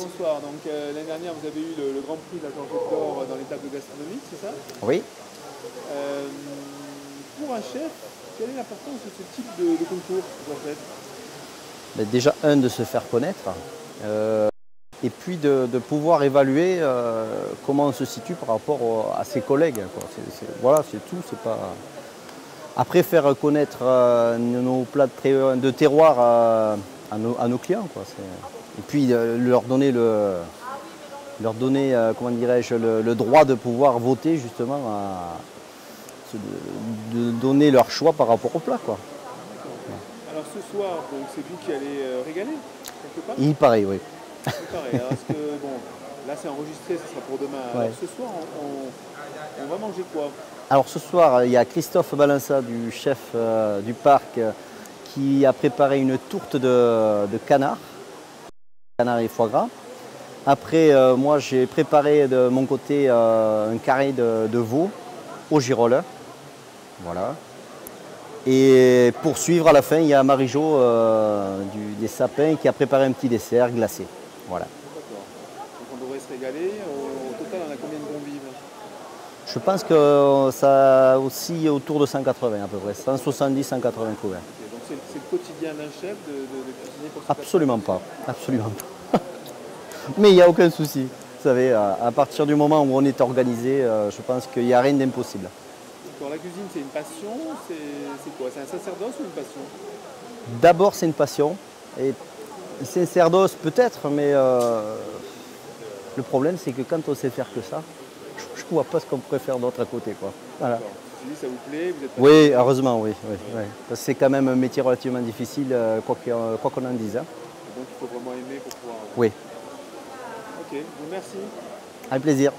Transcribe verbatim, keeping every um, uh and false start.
oui. Bonsoir. Donc euh, l'année dernière, vous avez eu le, le Grand Prix de la Gorgée d'Or dans l'étape de gastronomie, c'est ça? Oui. Euh, pour un chef, quelle est l'importance de ce type de, de concours en fait? Ben déjà, un, de se faire connaître, euh, et puis de, de pouvoir évaluer euh, comment on se situe par rapport au, à ses collègues, quoi. C'est, c'est, voilà, c'est tout. C'est pas... Après, faire connaître euh, nos plats de, de terroir euh, à, nos, à nos clients, quoi. Et puis euh, leur donner le... leur donner, euh, comment dirais-je, le, le droit de pouvoir voter justement, à, de, de donner leur choix par rapport au plat, quoi. Ouais. Alors ce soir, c'est vous qui allez euh, régaler quelque part? Il paraît, oui. Il paraît. Alors, parce que, bon, là c'est enregistré, ce sera pour demain. Ouais. Alors, ce soir, on, on, on va manger quoi? Alors ce soir, il y a Christophe Balança, du chef euh, du parc, euh, qui a préparé une tourte de, de canard, canard et foie gras. Après, euh, moi, j'ai préparé de mon côté euh, un carré de, de veau au girolles. Voilà. Et pour suivre, à la fin, il y a Marie-Jo euh, du, des sapins qui a préparé un petit dessert glacé. Voilà. D'accord. Donc on devrait se régaler. Au, au total, on a combien de convives? Je pense que ça aussi autour de cent quatre-vingts à peu près. cent soixante-dix à cent quatre-vingts convives. Okay. Donc c'est le quotidien d'un chef de, de, de cuisiner pour ce Absolument pas. Absolument pas. Mais il n'y a aucun souci. Vous savez, à partir du moment où on est organisé, je pense qu'il n'y a rien d'impossible. La cuisine, c'est une passion, c'est quoi? C'est un sacerdoce ou une passion? D'abord, c'est une passion. Et sacerdoce peut-être, mais euh, le problème, c'est que quand on sait faire que ça, je ne vois pas ce qu'on pourrait faire d'autre à côté, quoi. Voilà. Ça vous plaît? Vous êtes pas... Oui, heureusement, oui. oui, ouais. Ouais. Parce que c'est quand même un métier relativement difficile, quoi qu'on qu'on en dise. Hein. Donc, il faut vraiment aimer pour pouvoir... Oui. Ok, merci. Avec plaisir.